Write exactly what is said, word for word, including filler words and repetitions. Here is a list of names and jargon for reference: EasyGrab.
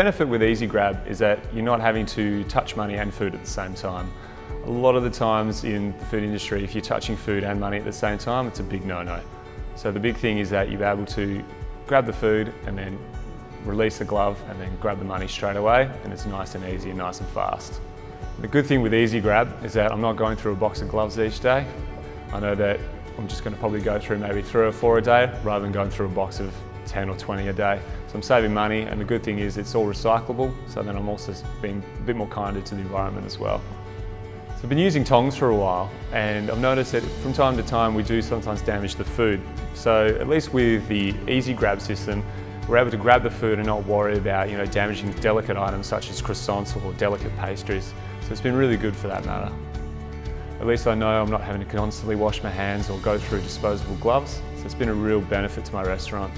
benefit with EasyGrab is that you're not having to touch money and food at the same time. A lot of the times in the food industry, if you're touching food and money at the same time, it's a big no-no. So the big thing is that you're able to grab the food and then release the glove and then grab the money straight away, and it's nice and easy and nice and fast. The good thing with EasyGrab is that I'm not going through a box of gloves each day. I know that I'm just going to probably go through maybe three or four a day rather than going through a box of ten or twenty a day. So I'm saving money, and the good thing is it's all recyclable, so then I'm also being a bit more kinder to the environment as well. So I've been using tongs for a while, and I've noticed that from time to time we do sometimes damage the food. So at least with the EasyGrab system, we're able to grab the food and not worry about, you know, damaging delicate items such as croissants or delicate pastries. So it's been really good for that matter. At least I know I'm not having to constantly wash my hands or go through disposable gloves, so it's been a real benefit to my restaurant.